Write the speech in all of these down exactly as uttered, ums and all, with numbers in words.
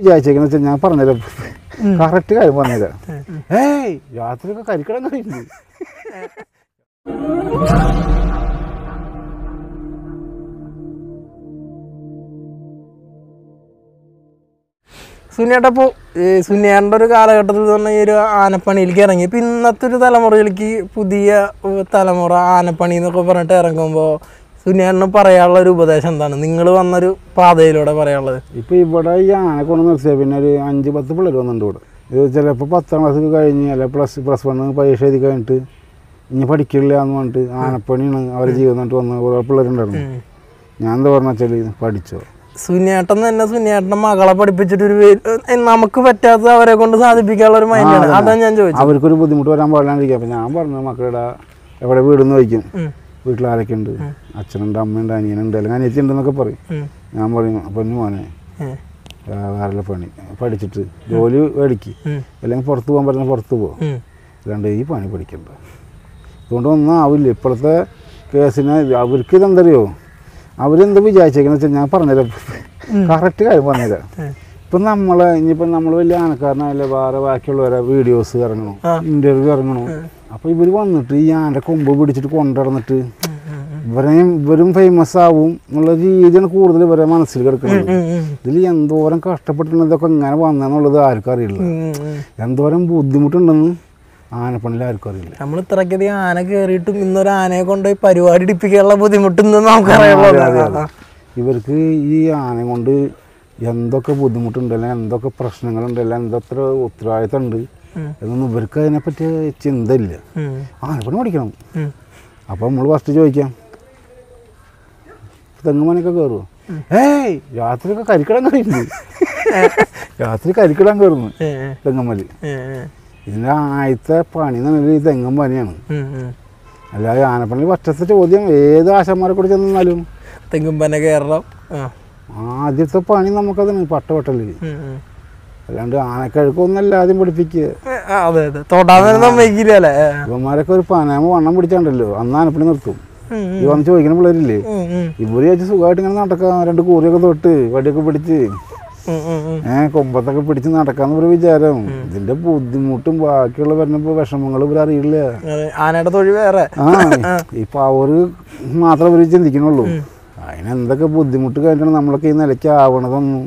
വിചാരിച്ചേക്കുന്ന വെച്ചാൽ ഞാൻ പറഞ്ഞല്ലോ കറക്റ്റ് കാര്യം പറഞ്ഞത്. ഏയ് രാത്രിയൊക്കെ കരിക്കടം കഴിക്കുന്നു. സുനിയേട്ടപ്പോൾ സുനിയേട്ടൻ്റെ ഒരു കാലഘട്ടത്തിൽ തന്നെ ഈ ഒരു ആനപ്പണിയിലേക്ക് ഇറങ്ങി. ഇപ്പം ഇന്നത്തെ ഒരു തലമുറയിലേക്ക് പുതിയ തലമുറ ആനപ്പണി എന്നൊക്കെ പറഞ്ഞിട്ട് ഇറങ്ങുമ്പോൾ സുനിയേട്ടന് പറയാനുള്ള ഒരു ഉപദേശം എന്താണ്? നിങ്ങൾ വന്നൊരു പാതയിലൂടെ പറയാനുള്ളത്? ഇപ്പോൾ ഇവിടെ ഈ ആന കൊണ്ട് നിർത്തിയാൽ പിന്നെ ഒരു അഞ്ച് പത്ത് പിള്ളേർ വന്നിട്ടുണ്ട് ഇവിടെ. ഇത് ചിലപ്പോൾ പത്താം ക്ലാസ് കഴിഞ്ഞ് അല്ലെങ്കിൽ പ്ലസ് പ്ലസ് വണ്ണ് പരീക്ഷ എഴുതി കഴിഞ്ഞിട്ട് ഇനി പഠിക്കില്ല എന്ന് പറഞ്ഞിട്ട് ആനപ്പണിയാണ് അവരെ ജീവിതം എന്നിട്ട് വന്ന് ഓരോ പിള്ളേരുണ്ടായിരുന്നു. ഞാൻ എന്താ പറഞ്ഞാൽ പഠിച്ചോ സുനിയേട്ടൻ തന്നെ സുനിയേട്ടൻ്റെ മകളെ പഠിപ്പിച്ചിട്ടൊരു നമുക്ക് പറ്റാത്ത അവരെ കൊണ്ട് സാധിപ്പിക്കാനുള്ള ഒരു മൈൻഡാണ്. അതാണ് ഞാൻ ചോദിച്ചത്. അവർക്കൊരു ബുദ്ധിമുട്ട് വരാൻ പാടില്ലാണ്ടിരിക്കുക. അപ്പം ഞാൻ പറഞ്ഞു മക്കളുടെ എവിടെ വീടെന്ന് ചോദിക്കും. വീട്ടിലാരൊക്കെ ഉണ്ട്? അച്ഛനുണ്ട്, അമ്മയുണ്ട്, അനിയനുണ്ട്, അല്ലെങ്കിൽ അനിയത്തി ഉണ്ടെന്നൊക്കെ പറയും. ഞാൻ പറയും പൊന്നു മോനെ വേറെ പണി പഠിച്ചിട്ട് ജോലി മേടിക്കും, അല്ലെങ്കിൽ പുറത്ത് പോകാൻ പറ്റുന്ന പുറത്ത് പോകും, അല്ലാണ്ട് ഈ പണി പഠിക്കണ്ട. അതുകൊണ്ടൊന്നും ആവില്ല ഇപ്പോഴത്തെ കേസിന്. അവർക്ക് ഇതെന്തറിയോ, അവരെന്ത് വിചാരിച്ചേക്കുന്ന വെച്ചാൽ ഞാൻ പറഞ്ഞല്ലോ കറക്റ്റ് കാര്യം പറഞ്ഞുതരാം. ഇപ്പം നമ്മളെ ഇനിയിപ്പം നമ്മൾ വലിയ ആനക്കാരനായാലേ വേറെ ബാക്കിയുള്ളവരെ വീഡിയോസ് ഇറങ്ങണം, ഇൻ്റർവ്യൂ ഇറങ്ങണം. അപ്പോൾ ഇവർ വന്നിട്ട് ഈ ആൻ്റെ കൊമ്പ് പിടിച്ചിട്ട് കൊണ്ടുനടന്നിട്ട് ഇവരെയും ഇവരും ഫേമസ് ആവും എന്നുള്ള രീതിയാണ് കൂടുതൽ ഇവരെ മനസ്സിൽ കിടക്കുന്നത്. ഇതിൽ എന്തോരം കഷ്ടപ്പെട്ടിട്ടുള്ളതൊക്കെ ഇങ്ങനെ വന്നതെന്നുള്ളത് ആർക്കും അറിയില്ല. എന്തോരം ബുദ്ധിമുട്ടുണ്ടെന്ന് ആനപ്പണിയിൽ ആർക്കും അറിയില്ല. നമ്മൾ ഇത്രയ്ക്കധികം ആന കയറിയിട്ടും ഇന്നൊരു ആനയെ കൊണ്ടുപോയി പരിപാടി ഇടിപ്പിക്കാനുള്ള ബുദ്ധിമുട്ടുണ്ടെന്ന് നമുക്കറിയാം. ഇവർക്ക് ഈ ആന കൊണ്ട് എന്തൊക്കെ ബുദ്ധിമുട്ടുണ്ടല്ലോ, എന്തൊക്കെ പ്രശ്നങ്ങളുണ്ടല്ലോ, എന്തൊത്ര ഉത്തരവാദിത്തം ഉണ്ട് എന്നൊന്നും ഇവർക്ക് അതിനെപ്പറ്റി ചിന്ത ഇല്ല. ആനപ്പണി പഠിക്കണം. അപ്പം നമ്മൾ ഫസ്റ്റ് ചോദിക്കാം തെങ്ങുമനൊക്കെ കയറുമോ? ഏയ് രാത്രിയൊക്കെ കരിക്കടം കയറുന്നു. രാത്രി കരിക്കടം കയറുന്നു തെങ്ങുമല്. ഇതിൻ്റെ ആദ്യത്തെ പണി എന്ന് പറഞ്ഞാൽ ഈ തെങ്ങും പണിയാണ്. അല്ലാതെ ആനപ്പണി പറ്റത്തെ ചോദ്യം ഏത് ആശന്മാരെ കൂടി ചെന്നാലും തെങ്ങും പന കയറണം. ആദ്യത്തെ പണി നമുക്കതാണ് പട്ടവട്ടല്. അല്ലാണ്ട് ആനക്കഴുക്കൊന്നല്ല ആദ്യം പഠിപ്പിക്കുക. ഇവന്മാരൊക്കെ ഒരു പനാമ വണ്ണം പിടിച്ചാണ്ടല്ലോ അന്ന് ആനപ്പണി നിർത്തും. ഈ വന്ന് ചോദിക്കുന്ന പിള്ളേരില്ലേ, ഇവര് ചോദിച്ചു സുഖമായിട്ട് ഇങ്ങനെ നടക്കാം, രണ്ട് കൂറിയൊക്കെ തൊട്ട് വടിയൊക്കെ പിടിച്ച് ഏഹ് കൊമ്പത്തൊക്കെ പിടിച്ച് നടക്കാന്ന് ഒരു വിചാരം. ഇതിന്റെ ബുദ്ധിമുട്ടും ബാക്കിയുള്ള വരുന്നപ്പോ വിഷമങ്ങൾ ഇവർ അറിയില്ല. ആനയുടെ തൊഴിൽ വേറെ. ആ ഇപ്പൊ അവര് മാത്രമേ ഇവര് ചിന്തിക്കണുള്ളൂ. അതിനെന്തൊക്കെ ബുദ്ധിമുട്ട് കഴിഞ്ഞാണ് നമ്മളൊക്കെ ഈ നിലയ്ക്ക് ആവണതൊന്നും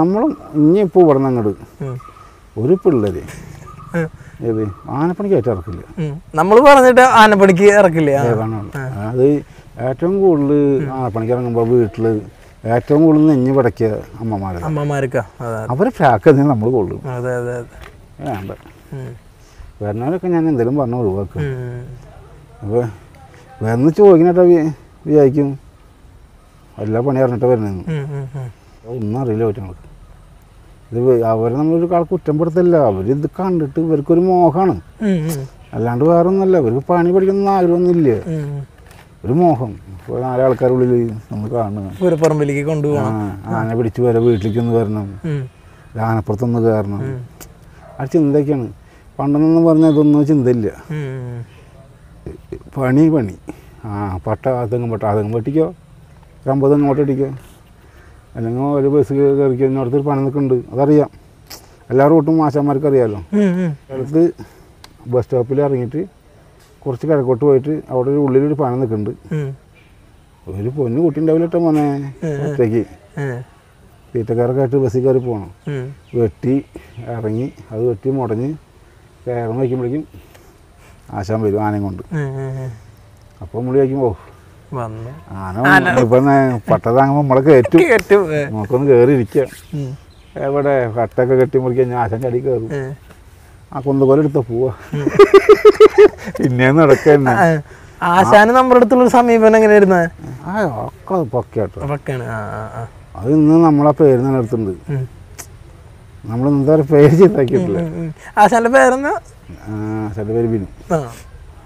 നമ്മളും ഇനിയിപ്പോൾ ഇവിടെ നിന്ന് അങ്ങോട്ട് ഒരു പിള്ളേര് ഏത് ആനപ്പണിക്ക് ഏറ്റവും ഇറക്കില്ല. നമ്മൾ പറഞ്ഞിട്ട് ആനപ്പണിക്ക് ഇറക്കില്ല. അത് ഏറ്റവും കൂടുതൽ ആനപ്പണിക്ക് ഇറങ്ങുമ്പോൾ വീട്ടിൽ ഏറ്റവും കൂടുതൽ നെഞ്ഞ് പടയ്ക്കുക അമ്മമാരെ. അമ്മമാർക്ക് അവരെ ഫ്രാക്കൽ നമ്മൾ കൊള്ളും. വേണ്ട വരുന്നവരൊക്കെ ഞാൻ എന്തെങ്കിലും പറഞ്ഞ് ഒഴിവാക്കും. അപ്പോൾ വരുന്ന ചോദിക്കണേട്ടാ വിചാരിക്കും എല്ലാ പണി അറിഞ്ഞിട്ടാണ് വരുന്നതെന്ന്. ഒന്നും അറിയില്ല അവറ്റങ്ങൾക്ക്. ഇത് അവരെ നമ്മളൊരു കാൾ കുറ്റപ്പെടുത്തല്ല. അവരിത് കണ്ടിട്ട് ഇവർക്കൊരു മോഹമാണ്, അല്ലാണ്ട് വേറെ ഒന്നുമല്ല. ഇവർക്ക് പണി പഠിക്കുന്ന ആഗ്രഹമൊന്നുമില്ല, ഒരു മോഹം. ഇപ്പോൾ നാലാൾക്കാരുള്ളിൽ നമ്മൾ കാണുന്നത് കൊണ്ടുപോകണം, ആന പിടിച്ച് വരാം, വീട്ടിലേക്ക് ഒന്ന് വരണം, ആനപ്പുറത്തൊന്ന് കയറണം, ആ ചിന്തയൊക്കെയാണ്. പണ്ടെന്നൊന്നും പറഞ്ഞാൽ അതൊന്നും ചിന്തയില്ല. പണി പണി ആ പട്ട അതെങ്ങും പട്ട അതെങ്ങും പട്ടിക്കോ, ഒരമ്പത് അങ്ങോട്ട് അടിക്കുക, അല്ലെങ്കിൽ ഒരു ബസ് കയറിക്കുക, ഇന്നോടത്തൊരു പണി നിൽക്കുന്നുണ്ട്, അതറിയാം. എല്ലാ റൂട്ടും ആശാന്മാർക്ക് അറിയാമല്ലോ. അടുത്ത് ബസ് സ്റ്റോപ്പിൽ ഇറങ്ങിയിട്ട് കുറച്ച് കിഴക്കോട്ട് പോയിട്ട് അവിടെ ഒരു ഉള്ളിലൊരു പണി നിൽക്കുന്നുണ്ട്. ഒരു പൊന്നു കുട്ടി ഉണ്ടാവില്ല കേട്ടോ മോനെ, ഒറ്റയ്ക്ക് തീറ്റക്കാരൊക്കെ ആയിട്ട് ബസ്സിൽ കയറി പോകണം. വെട്ടി ഇറങ്ങി അത് വെട്ടി മുടഞ്ഞ് കയറണം വയ്ക്കുമ്പോഴേക്കും ആശാൻ വരും ആനയും കൊണ്ട്. അപ്പോൾ നമ്മൾ വയ്ക്കുമ്പോൾ ആന ഇപ്പൊ പട്ട താങ്ങുമ്പോ നമ്മളെ കയറ്റും, നമുക്കൊന്ന് കയറി ഇരിക്കാം. എവിടെ കട്ടൊക്കെ കെട്ടി മുറിക്കാൻ ആശാൻ ചടി കയറും. ആ കൊന്തപോലെ എടുത്ത പോവാ പിന്നെ നടക്കന്നെ. ആശാന് നമ്മുടെ അടുത്തുള്ള സമീപനം എങ്ങനെയായിരുന്നു? ആ ഒക്കെ പക്കയാട്ടോ. അത് ഇന്ന് നമ്മളെ പേര് നിലനിർത്തുന്നുണ്ട്. നമ്മളൊന്നും പേര് ചെയ്താക്കിയിട്ടില്ല. ആ ചിലപ്പോൾ ആയിരുന്നു ചില പേര് ബിനു.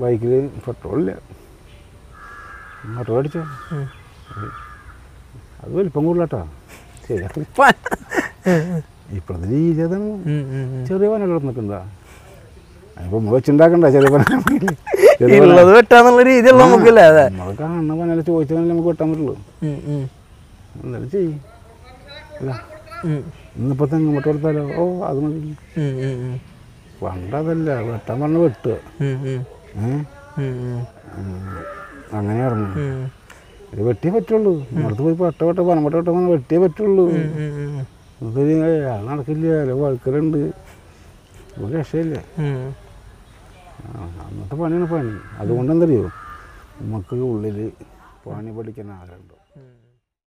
ബൈക്കിൽ പെട്രോളില്ല, പെട്രോൾ അടിച്ചോ അത് വലിപ്പം കൂടുതലാട്ടാ. ശരി ഇപ്പോഴത്തെ രീതി അതാണ്. ചെറിയ പനകൾ നിൽക്കുന്നതാ അതിപ്പോൾ നമ്മൾ വെച്ചുണ്ടാക്കണ്ട. ചെറിയ പനത് വെട്ടാന്നുള്ള രീതിയല്ല നമുക്കില്ല. നമ്മൾ കാണുന്ന പനല ചോദിച്ചാൽ നമുക്ക് വെട്ടാൻ പറ്റുള്ളൂ. എന്തായാലും ചെയ്യും അല്ല ഇന്നിപ്പോൾ തെങ്ങ് വെട്ടം കൊടുത്താലോ ഓ അത് മതി. പണ്ടതല്ല വെട്ടാൻ പറഞ്ഞ വെട്ടുക അങ്ങനെയായിരുന്നു. ഇത് വെട്ടിയേ പറ്റുള്ളൂ. അടുത്ത് പോയി പട്ട വെട്ട പനവട്ട വെട്ട പറഞ്ഞാൽ വെട്ടിയേ പറ്റുള്ളൂ. അത് നടക്കില്ല, അല്ല വഴുക്കലുണ്ട്, ഒരു രക്ഷയില്ല. അന്നത്തെ പണിയാണ് പണി. അതുകൊണ്ടെന്തറിയോ നമുക്ക് ഉള്ളിൽ പണി പഠിക്കാൻ ആഗ്രഹമുണ്ടോ.